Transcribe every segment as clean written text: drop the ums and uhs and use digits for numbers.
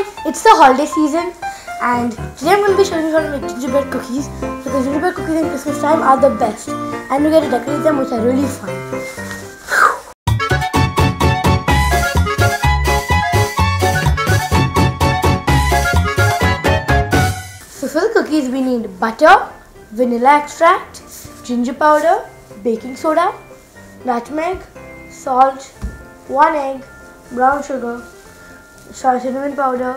Hi, it's the holiday season and today I'm going to be showing you how to make gingerbread cookies, because gingerbread cookies in Christmas time are the best and you get to decorate them, which are really fun. So for the cookies we need butter, vanilla extract, ginger powder, baking soda, nutmeg, salt, 1 egg, brown sugar, cinnamon powder,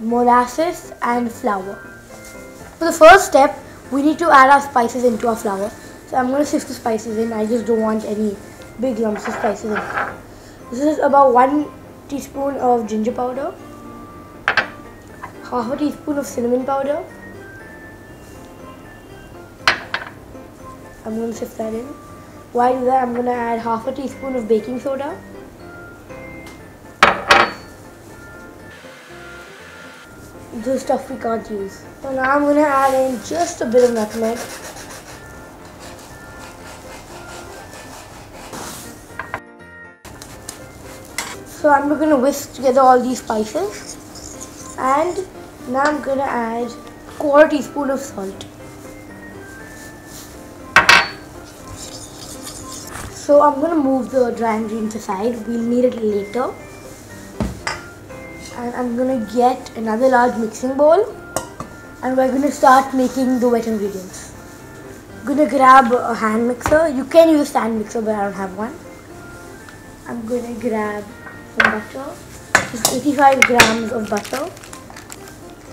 molasses and flour. For the first step, we need to add our spices into our flour. So I'm going to sift the spices in. I just don't want any big lumps of spices in. This is about 1 teaspoon of ginger powder, half a teaspoon of cinnamon powder. I'm going to sift that in. While that, I'm going to add half a teaspoon of baking soda, the stuff we can't use. So now I'm going to add in just a bit of nutmeg. So I'm going to whisk together all these spices, and now I'm going to add 1/4 teaspoon of salt. So I'm going to move the dry ingredients aside, we'll need it later. And I'm going to get another large mixing bowl and we're going to start making the wet ingredients. I'm going to grab a hand mixer. You can use a stand mixer, but I don't have one. I'm going to grab some butter. This is 85 grams of butter.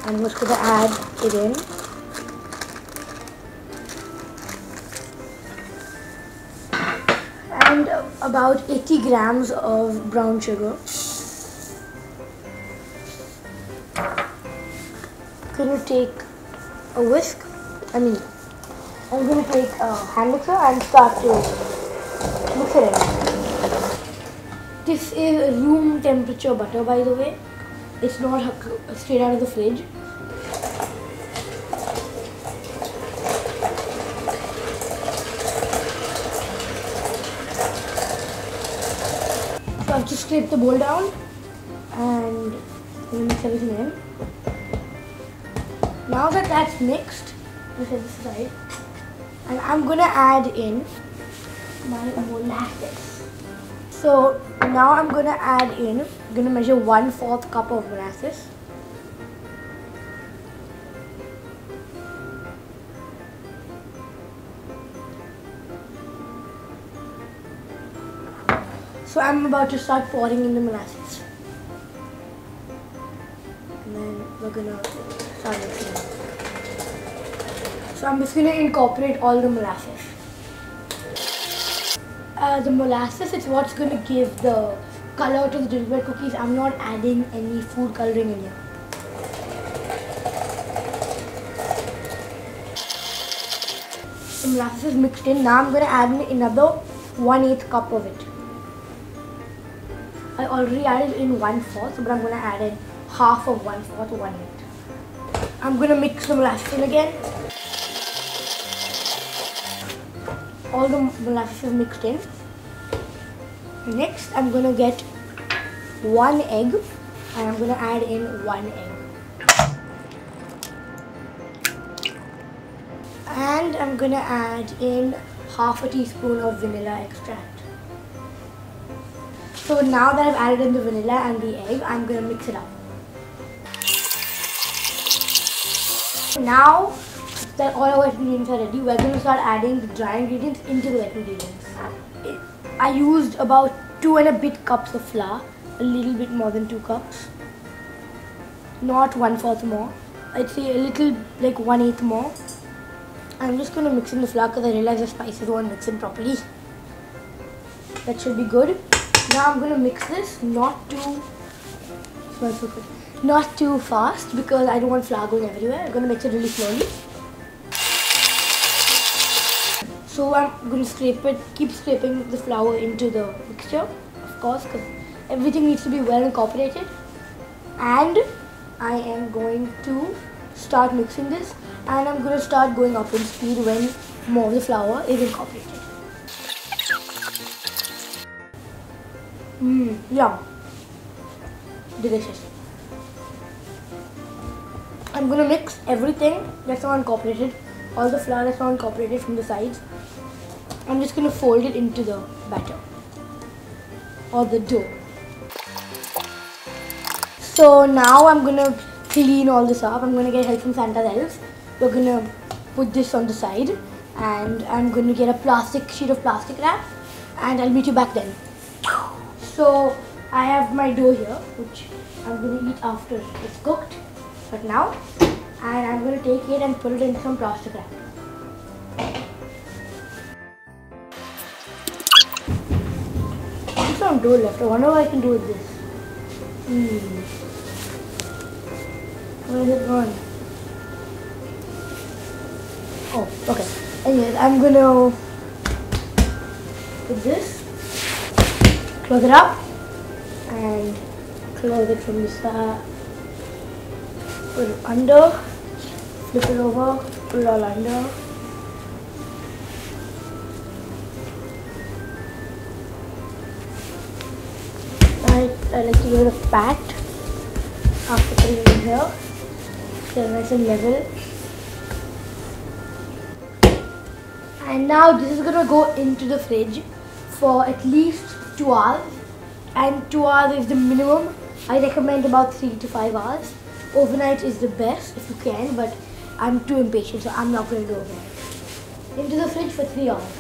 I'm just going to add it in. And about 80 grams of brown sugar. I'm going to take a whisk, I'm going to take a hand mixer and start to mix it in. This is room temperature butter, by the way. It's not straight out of the fridge. So I've just scraped the bowl down and I'm going to mix everything in. Now that that's mixed, I'm going to set this aside and I'm going to add in my molasses. So now I'm going to add in, I'm going to measure 1/4 cup of molasses. So I'm about to start pouring in the molasses. And then we're going to start mixing. So I'm just going to incorporate all the molasses. It's what's going to give the color to the gingerbread cookies. I'm not adding any food coloring in here. The molasses is mixed in. Now I'm going to add in another 1/8 cup of it. I already added in 1/4, but I'm going to add in half of 1/4 to 1/8. I'm going to mix the molasses in again. All the molasses is mixed in. Next, I'm going to get 1 egg and I'm going to add in 1 egg. And I'm going to add in half a teaspoon of vanilla extract. So now that I've added in the vanilla and the egg, I'm going to mix it up. Now that all our wet ingredients are ready, we're going to start adding the dry ingredients into the wet ingredients. I used about 2 and a bit cups of flour, a little bit more than 2 cups. Not 1/4 more. I'd say a little, like 1/8 more. I'm just going to mix in the flour because I realize the spices won't mix in properly. That should be good. Now I'm going to mix this, not too fast, because I don't want flour going everywhere. I'm going to mix it really slowly. So I'm going to scrape it, keep scraping the flour into the mixture, of course, because everything needs to be well incorporated. And I am going to start mixing this, and I'm going to start going up in speed when more of the flour is incorporated. Yum. Delicious. I'm gonna mix everything that's not incorporated, all the flour that's not incorporated from the sides. I'm just gonna fold it into the batter or the dough. So now I'm gonna clean all this up. I'm gonna get help from Santa's elves. We're gonna put this on the side, and I'm gonna get a sheet of plastic wrap, and I'll meet you back then. So I have my dough here, which I'm gonna eat after it's cooked. But now, and I'm gonna take it and put it in some plastic wrap. There's some dough left. I wonder what I can do with this. Where is it gone? Oh, okay. Anyways, I'm gonna put this, close it up, and close it from the side. Put it under, flip it over, put it all under. I like to give it a pat after putting it in here. So nice and level. And now this is gonna go into the fridge for at least 2 hours. And 2 hours is the minimum. I recommend about 3 to 5 hours. Overnight is the best if you can, but I'm too impatient, so I'm not going to do overnight. Into the fridge for 3 hours.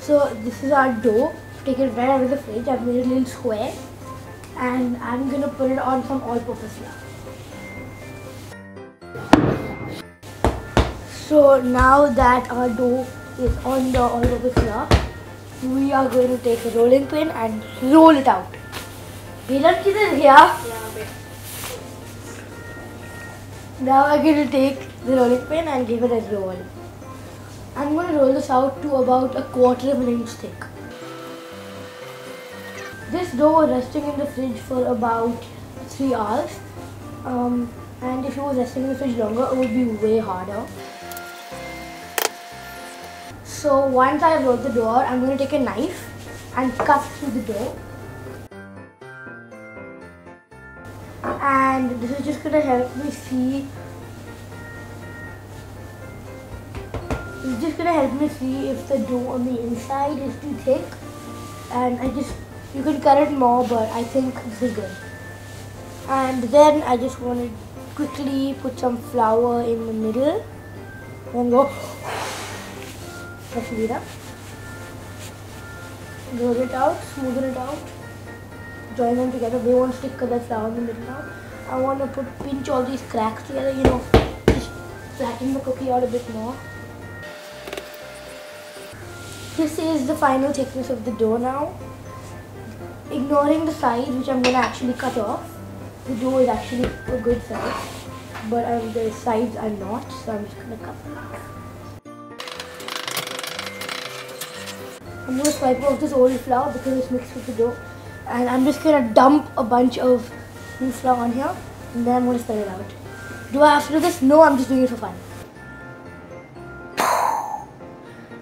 So this is our dough. Take it right out of the fridge. I've made a little square, and I'm going to put it on some all-purpose flour. So now that our dough is on the all-purpose flour, we are going to take a rolling pin and roll it out. Belan is here. Yeah, okay. Now I'm going to take the rolling pin and give it a roll. I'm going to roll this out to about 1/4 of an inch thick. This dough was resting in the fridge for about 3 hours. And if it was resting in the fridge longer, it would be way harder. So once I've rolled the dough out, I'm going to take a knife and cut through the dough. And this is just going to help me see. This is just going to help me see if the dough on the inside is too thick. And you can cut it more, but I think this is good. And then I just want to quickly put some flour in the middle. And go. Let's do that. Roll it out, smoothen it out. Join them together. They won't stick the flour in the middle now. I want to pinch all these cracks together, you know, just flatten the cookie out a bit more. This is the final thickness of the dough now. Ignoring the sides, which I'm going to actually cut off. The dough is actually a good size, but the sides are not, so I'm just going to cut them off. I'm going to swipe off this old flour because it's mixed with the dough. And I'm just going to dump a bunch of new flour on here, and then I'm going to spread it out. Do I have to do this? No, I'm just doing it for fun.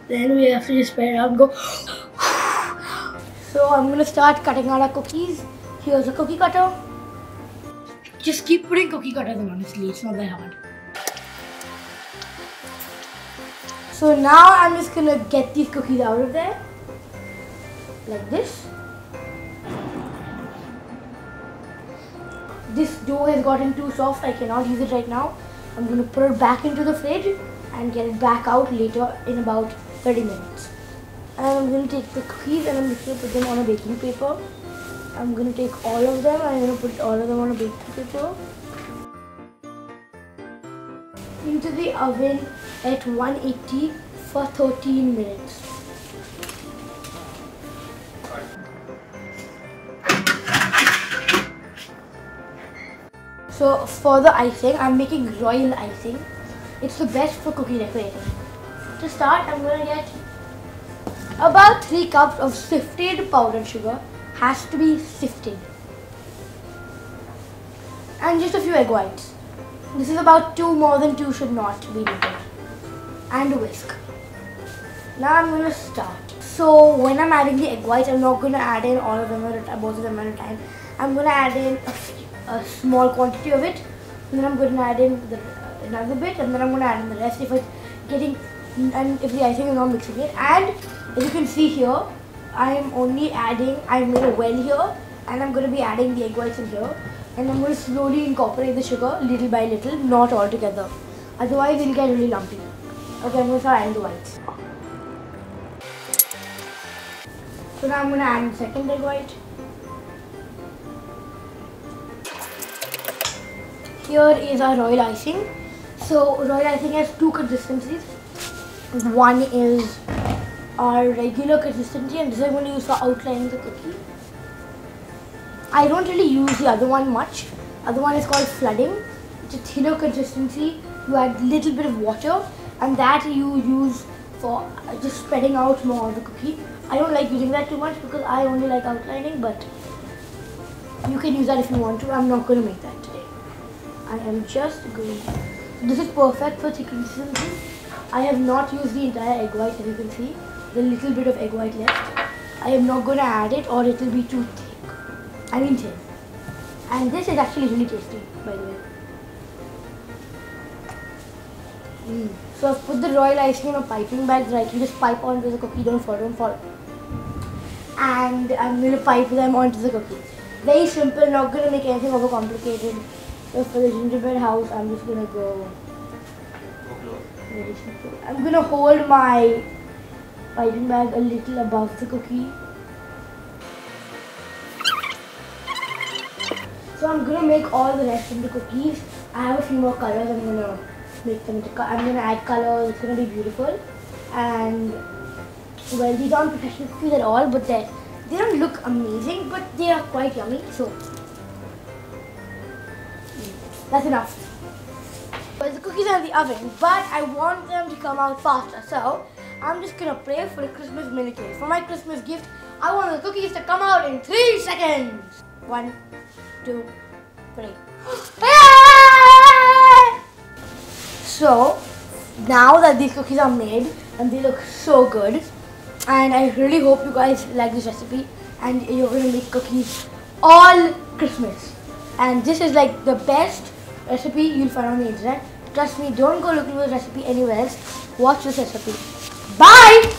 Then we have to just spread it out and go. So I'm going to start cutting out our cookies. Here's a cookie cutter. Just keep putting cookie cutters in, honestly, it's not that hard. So now I'm just going to get these cookies out of there, like this. This dough has gotten too soft, I cannot use it right now. I'm going to put it back into the fridge and get it back out later in about 30 minutes. And I'm going to take the cookies and I'm just going to put them on a baking paper. I'm going to take all of them and I'm going to put all of them on a baking paper. Into the oven at 180 for 13 minutes. So for the icing, I'm making royal icing. It's the best for cookie decorating. To start, I'm going to get about 3 cups of sifted powdered sugar. Has to be sifted. And just a few egg whites. This is about 2, more than 2 should not be needed. And a whisk. Now I'm going to start. So when I'm adding the egg whites, I'm not going to add in all of them or both of them at a time. I'm going to add in a few. a small quantity of it, and then I'm going to add in the, another bit, and then I'm going to add in the rest if it's getting, and if the icing is not mixing it. And as you can see here, I'm only adding, I made a well here, and I'm going to be adding the egg whites in here, and I'm going to slowly incorporate the sugar little by little, not all together. Otherwise, it'll get really lumpy. Okay, I'm going to start adding the whites. So now I'm going to add the second egg white. Here is our royal icing. So royal icing has two consistencies. One is our regular consistency, and this I'm going to use for outlining the cookie. I don't really use the other one much. Other one is called flooding. It's a thinner consistency. You add a little bit of water, and that you use for just spreading out more of the cookie. I don't like using that too much because I only like outlining, but you can use that if you want to. I'm not going to make that today. I am just going to. This is perfect for thick consistency. I have not used the entire egg white, as you can see. The little bit of egg white left. I am not going to add it, or it will be too thick. I mean thin. And this is actually really tasty, by the way. So I've put the royal icing in a piping bag that I can just pipe onto the cookie, don't fall. And I'm going to pipe them onto the cookie. Very simple, not going to make anything overcomplicated. So for the gingerbread house, I'm just going to go very simple. I'm going to hold my piping bag a little above the cookie. So I'm going to make all the rest of the cookies. I have a few more colors I'm going to make them. I'm going to add colors. It's going to be beautiful. And well, these aren't professional cookies at all, but they don't look amazing, but they are quite yummy. So that's enough. Well, the cookies are in the oven, but I want them to come out faster. So I'm just going to pray for a Christmas miracle. For my Christmas gift, I want the cookies to come out in 3 seconds. 1, 2, 3. So now that these cookies are made, and they look so good, and I really hope you guys like this recipe and you're going to make cookies all Christmas. And this is like the best recipe you'll find on the internet. Trust me, don't go looking for this recipe anywhere else. Watch this recipe. Bye!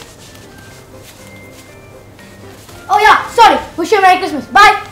Oh yeah, sorry. Wish you a Merry Christmas. Bye!